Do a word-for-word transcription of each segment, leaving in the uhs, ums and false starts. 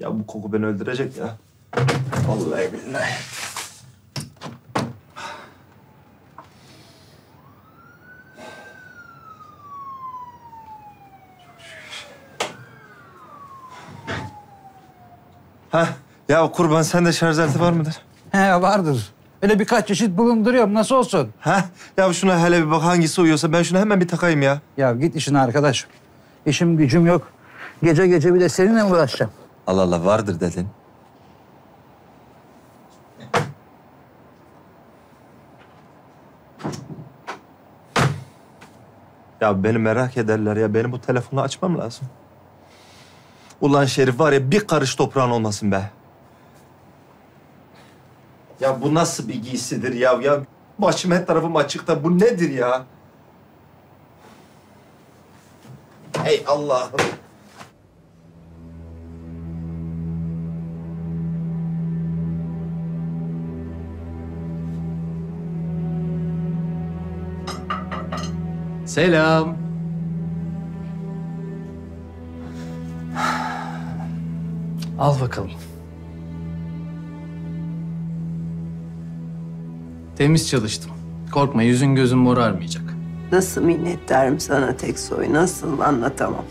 Ya bu koku beni öldürecek ya. Vallahi billahi. Ha, ya kurban sen de şarj aleti var mıdır? He vardır. Öyle birkaç çeşit bulunduruyorum. Nasıl olsun? Ha? Ya şuna hele bir bak hangisi uyuyorsa ben şuna hemen bir takayım ya. Ya git işine arkadaş. İşim gücüm yok. Gece gece bir de seninle mi uğraşacağım? Allah Allah vardır dedin. Ya beni merak ederler ya. Benim bu telefonu açmam lazım. Ulan Şerif var ya bir karış toprağın olmasın be. Ya bu nasıl bir giysidir ya? Ya başım her tarafım açıkta. Bu nedir ya? Hey Allah'ım. Selam. Al bakalım. Temiz çalıştım. Korkma yüzün gözün morarmayacak. Nasıl minnettarım sana Teksoy. Nasıl anlatamam.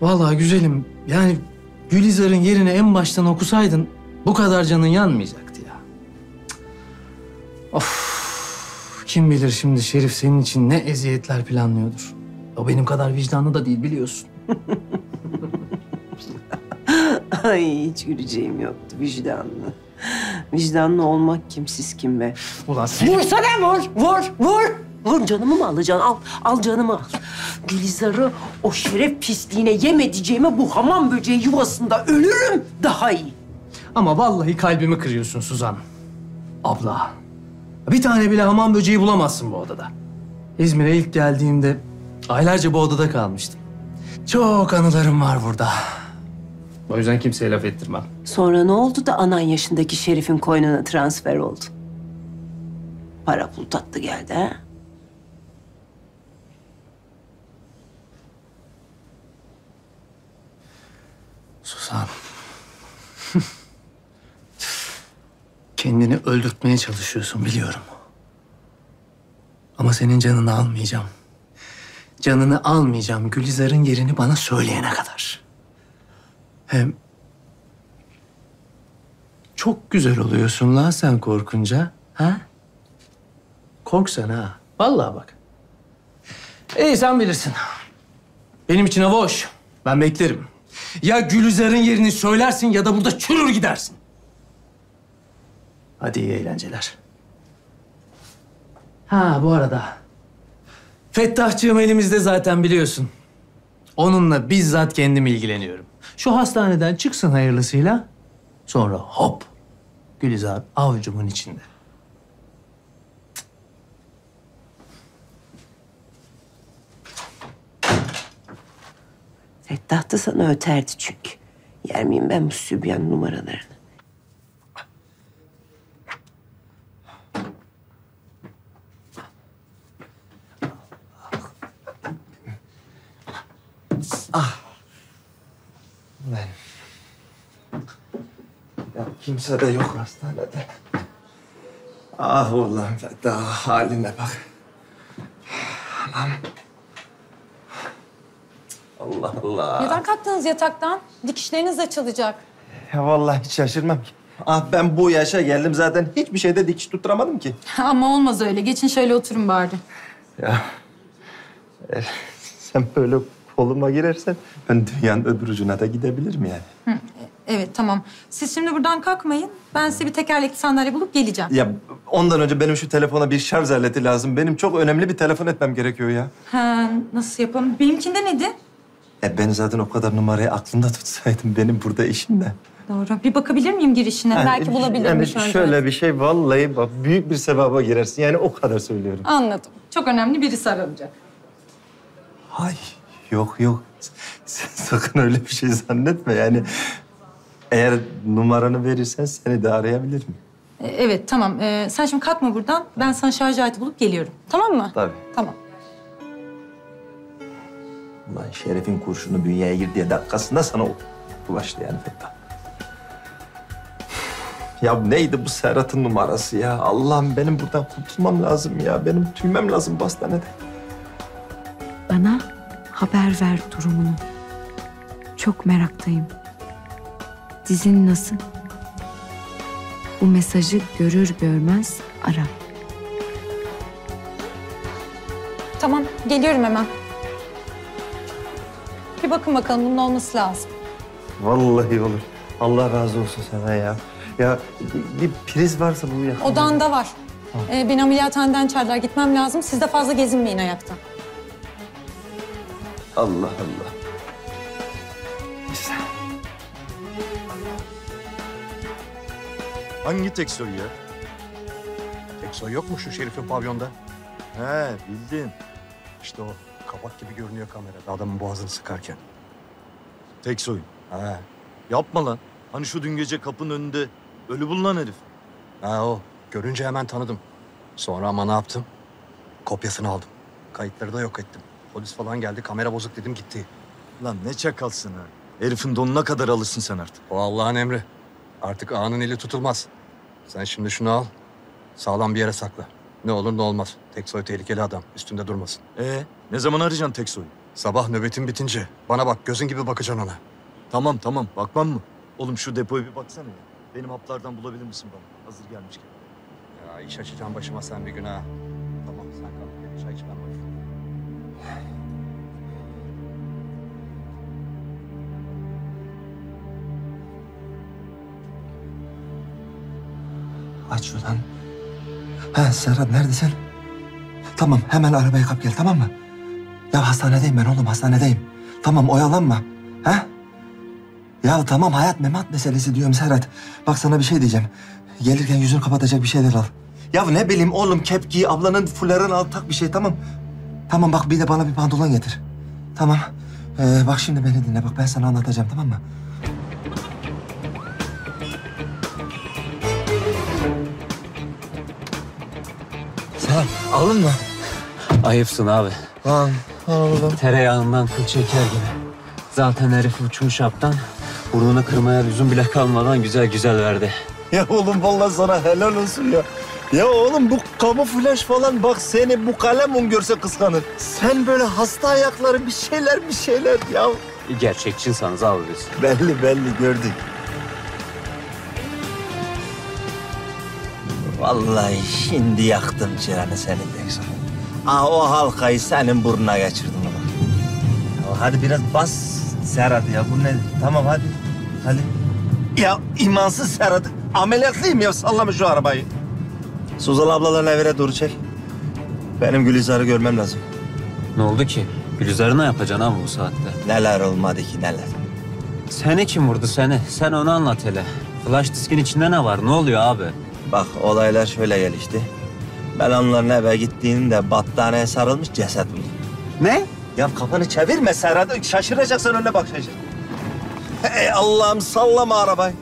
Vallahi güzelim. Yani Gülizar'ın yerine en baştan okusaydın bu kadar canın yanmayacaktı ya. Cık. Of. Kim bilir şimdi Şerif senin için ne eziyetler planlıyordur. O benim kadar vicdanlı da değil biliyorsun. Ay hiç güleceğim yoktu vicdanlı. Vicdanlı olmak kimsiz kim be? Ulan seni... Vursana vur, vur, vur! Vur canımı mı alacaksın? Al, al canımı al. Gülizar'ı o şeref pisliğine yem edeceğime bu hamam böceği yuvasında ölürüm daha iyi. Ama vallahi kalbimi kırıyorsun Suzan. Abla, bir tane bile hamam böceği bulamazsın bu odada. İzmir'e ilk geldiğimde aylarca bu odada kalmıştım. Çok anılarım var burada. O yüzden kimseye laf ettirmem. Sonra ne oldu da anan yaşındaki Şerif'in koynuna transfer oldu? Para pul tatlı geldi ha? Suzan. Kendini öldürtmeye çalışıyorsun biliyorum. Ama senin canını almayacağım. Canını almayacağım Gülizar'ın yerini bana söyleyene kadar. Hem çok güzel oluyorsun lan sen korkunca, ha? Korksana ha, vallahi bak. İyi sen bilirsin. Benim için hava hoş, ben beklerim. Ya Gülizar'ın yerini söylersin ya da burada çürür gidersin. Hadi iyi eğlenceler. Ha bu arada, Fettah'cığım elimizde zaten biliyorsun. Onunla bizzat kendim ilgileniyorum. Şu hastaneden çıksın hayırlısıyla, sonra hop, Gülizar avucumun içinde. Fettah da sana öterdi çünkü. Yer miyim ben bu sübyan numaralarını? Ah. Ben. Ya kimse de yok hastanede. Ah ulan Fettah haline bak. Anam. Allah Allah. Neden kalktınız yataktan? Dikişleriniz açılacak. Ya vallahi hiç şaşırmam ki. Ah ben bu yaşa geldim zaten hiçbir şeyde dikiş tutturamadım ki. Ama olmaz öyle. Geçin şöyle oturun bari. Ya. Sen böyle... Koluma girersen ben dünyanın öbür ucuna da gidebilirim yani. Hı, evet tamam. Siz şimdi buradan kalkmayın. Ben size bir tekerlekli sandalye bulup geleceğim. Ya ondan önce benim şu telefona bir şarj aleti lazım. Benim çok önemli bir telefon etmem gerekiyor ya. Ha, nasıl yapalım? Benimkinde neydi? E ben zaten o kadar numarayı aklımda tutsaydım benim burada işim de. Doğru. Bir bakabilir miyim girişine? Yani, belki bulabilirim. Yani şöyle bir şey vallahi bak büyük bir sevaba girersin. Yani o kadar söylüyorum. Anladım. Çok önemli birisi aranacak. Hay. Yok yok. Sen sakın öyle bir şey zannetme yani. Eğer numaranı verirsen seni de arayabilirim. Evet tamam. Ee, sen şimdi kalkma buradan. Ben sana şarj aleti bulup geliyorum. Tamam mı? Tabii. Tamam. Ulan Şerif'in kurşunu bünyeye girdiği dakikasında sana ulaştı yani Fettah. Ya neydi bu Serhat'ın numarası ya? Allah'ım benim buradan kurtulmam lazım ya. Benim tüymem lazım bu hastanede. Bana haber ver durumunu. Çok meraktayım. Dizin nasıl? Bu mesajı görür görmez ara. Tamam, geliyorum hemen. Bir bakın bakalım, bunun olması lazım. Vallahi olur. Allah razı olsun sana ya. Ya bir priz varsa bunu yakalım. Odanda var. Ee, beni ameliyathaneden çağırdılar, gitmem lazım. Siz de fazla gezinmeyin ayakta. Allah Allah. Güzel. Hangi Teksoy ya? Teksoy yok mu şu Şerif'in pavyonda? He, bildim. İşte o kabak gibi görünüyor kamerada adamın boğazını sıkarken. Teksoy. He. Yapma lan. Hani şu dün gece kapının önünde ölü bulunan herif. Ha o. Görünce hemen tanıdım. Sonra ama ne yaptım? Kopyasını aldım. Kayıtları da yok ettim. Polis falan geldi, kamera bozuk dedim, gitti. Lan ne çakalsın ha. Herifin donuna kadar alırsın sen artık. O Allah'ın emri. Artık ağanın eli tutulmaz. Sen şimdi şunu al, sağlam bir yere sakla. Ne olur ne olmaz. Teksoy tehlikeli adam, üstünde durmasın. Ee, ne zaman arayacaksın Teksoy'u? Sabah nöbetin bitince. Bana bak, gözün gibi bakacaksın ona. Tamam tamam, bakmam mı? Oğlum şu depoya bir baksana ya. Benim haplardan bulabilir misin bana? Hazır gelmişken. Ya iş açacağım başıma sen bir gün ha. Tamam sen kal, bir çay içmem lazım. Aç şuradan. Ha Serhat neredesin? Tamam hemen arabayı kap gel tamam mı? Ya hastanedeyim ben oğlum hastanedeyim. Tamam oyalanma. Ha? Ya tamam hayat memat meselesi diyorum Serhat. Bak sana bir şey diyeceğim. Gelirken yüzünü kapatacak bir şeyler al. Ya ne bileyim oğlum kepkiyi ablanın fularını al tak bir şey tamam. Tamam bak bir de bana bir pantolon getir. Tamam. Ee, bak şimdi beni dinle bak ben sana anlatacağım tamam mı? Serhat alın mı? Ayıpsın abi. Lan oğlum. Tereyağından kıl çeker gibi. Zaten herif uçmuş haptan, burnunu kırmaya lüzum bile kalmadan güzel güzel verdi. Ya oğlum vallahi sana helal olsun ya. Ya oğlum bu kamuflaj falan bak seni bu kalemun görse kıskanır. Sen böyle hasta ayakları bir şeyler bir şeyler ya. Gerçekçinsanız abi biz. Belli belli gördük. Vallahi şimdi yaktım ciğerini senin Teksoy. Aa o halkayı senin burnuna geçirdim. Hadi biraz bas Serhat ya. Bu ne? Tamam hadi. Hadi. Ya imansız Serhat. Ameliyatlıyım ya. Sallama şu arabayı. Suzan ablaların evine doğru çek. Benim Gülizar'ı görmem lazım. Ne oldu ki? Gülizar'ı ne yapacaksın abi bu saatte? Neler olmadı ki neler. Seni kim vurdu seni? Sen onu anlat hele. Flash diskin içinde ne var? Ne oluyor abi? Bak olaylar şöyle gelişti. Ben onların eve gittiğinde battaniyeye sarılmış ceset buldum. Ne? Ya kafanı çevirme Serhat. Şaşıracaksın önüne bak şaşır. Hey Allah'ım sallama arabayı.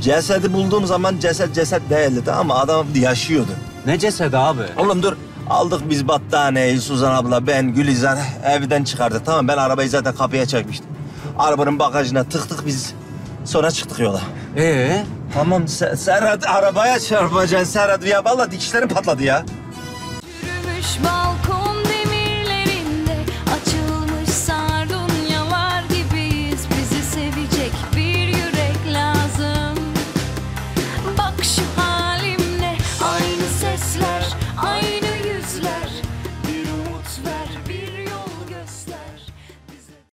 Cesedi bulduğum zaman ceset ceset değildi ama adam yaşıyordu. Ne cesedi abi? Oğlum dur. Aldık biz battaniyeyi Suzan abla, ben, Gülizar evden çıkardık. Tamam ben arabayı zaten kapıya çekmiştim. Arabanın bagajına tıktık biz. Sonra çıktık yola. Ee? Tamam Ser Serhat arabaya çarpacaksın Serhat. Ya vallahi dikişlerim patladı ya. Yürümüş bal.